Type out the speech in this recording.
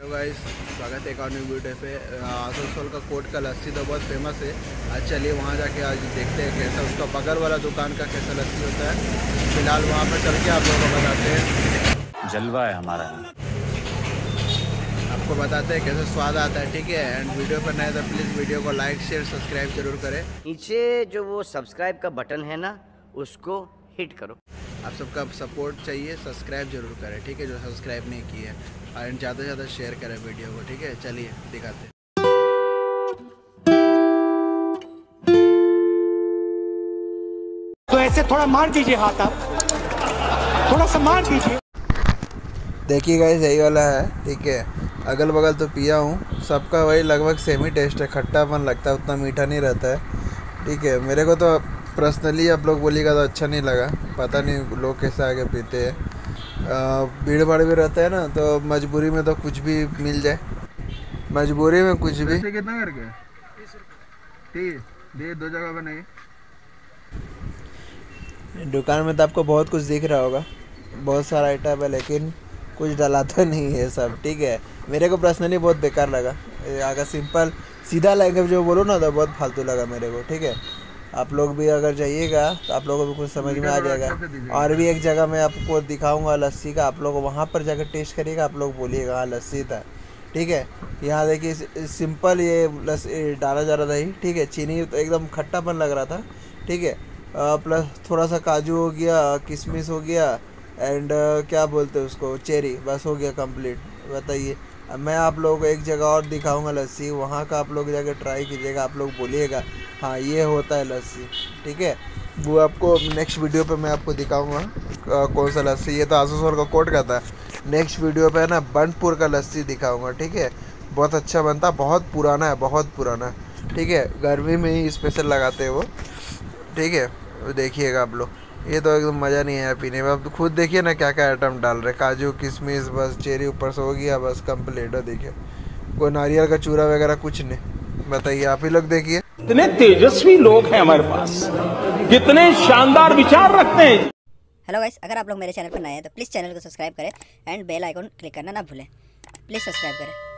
Hello guys, स्वागत है economic beauty पे। आसनसोल का कोट का लस्सी तो बहुत फेमस है। आज चलिए वहाँ जाके आज देखते हैं कैसा उसका बगर वाला दुकान का कैसा लस्सी होता है। फिलहाल वहाँ पर चल के आप लोगों को बताते हैं, जलवा है हमारा, आपको बताते हैं कैसा स्वाद आता है। ठीक है, एंड वीडियो पर नए तो प्लीज़ वीडियो को लाइक शेयर सब्सक्राइब जरूर करें। नीचे जो वो सब्सक्राइब का बटन है ना, उसको हिट करो। आप सबका सपोर्ट चाहिए, सब्सक्राइब जरूर करें। ठीक है, जो सब्सक्राइब नहीं किए है, और ज़्यादा से ज़्यादा शेयर करें वीडियो को। ठीक है, चलिए दिखाते हैं। तो ऐसे थोड़ा मार दीजिए, हाथ आप थोड़ा सा मार दीजिए। देखिए गाइस, यही वाला है। ठीक है, अगल बगल तो पिया हूँ, सबका वही लगभग सेम ही टेस्ट है। खट्टापन लगता है, उतना मीठा नहीं रहता है। ठीक है, मेरे को तो पर्सनली आप लोग बोलिएगा तो अच्छा नहीं लगा। पता नहीं लोग कैसे आगे पीते हैं, भीड़ भाड़ भी रहता है ना, तो मजबूरी में तो कुछ भी मिल जाए, मजबूरी में कुछ भी। कितना करके ठीक दे दो जगह बनाइए। दुकान में तो आपको बहुत कुछ दिख रहा होगा, बहुत सारा आइटम है, लेकिन कुछ डलाता नहीं है सब। ठीक है, मेरे को पर्सनली बहुत बेकार लगा। अगर सिंपल सीधा लैंग्वेज जो बोलो ना, तो बहुत फालतू लगा मेरे को। ठीक है, आप लोग भी अगर जाइएगा तो आप लोगों को भी कुछ समझ में आ जाएगा। और भी एक जगह मैं आपको दिखाऊंगा लस्सी का, आप लोग वहाँ पर जाकर टेस्ट करिएगा, आप लोग बोलिएगा हाँ लस्सी था। ठीक है, यहाँ देखिए सिंपल ये लस्सी डाला जा रहा था ही। ठीक है, चीनी तो एकदम खट्टापन लग रहा था। ठीक है, प्लस थोड़ा सा काजू हो गया, किशमिश हो गया, एंड क्या बोलते हैं उसको, चेरी, बस हो गया कंप्लीट। बताइए, मैं आप लोगों को एक जगह और दिखाऊंगा लस्सी, वहाँ का आप लोग जाकर ट्राई कीजिएगा, आप लोग बोलिएगा हाँ ये होता है लस्सी। ठीक है, वो आपको नेक्स्ट वीडियो पे मैं आपको दिखाऊंगा कौन सा लस्सी। ये तो आसनसोल का कोट का था। नेक्स्ट वीडियो पे है ना, बंडपुर का लस्सी दिखाऊंगा। ठीक है, बहुत अच्छा बनता, बहुत पुराना है, बहुत पुराना। ठीक है, गर्मी में ही स्पेशल लगाते हैं वो। ठीक है, देखिएगा आप लोग, ये तो एकदम मज़ा नहीं है पीने में। आप खुद देखिए ना क्या क्या आइटम डाल रहे, काजू किशमिश, बस चेरी ऊपर से हो गया, बस कम्प्लीट हो। देखिए, कोई नारियल का चूरा वगैरह कुछ नहीं। बताइए आप ही लोग, देखिए कितने तेजस्वी लोग हैं हमारे पास, कितने शानदार विचार रखते हैं। हेलो गाइस, अगर आप लोग मेरे चैनल पर नए हैं तो प्लीज़ चैनल को सब्सक्राइब करें एंड बेल आइकॉन क्लिक करना ना भूलें। प्लीज़ सब्सक्राइब करें।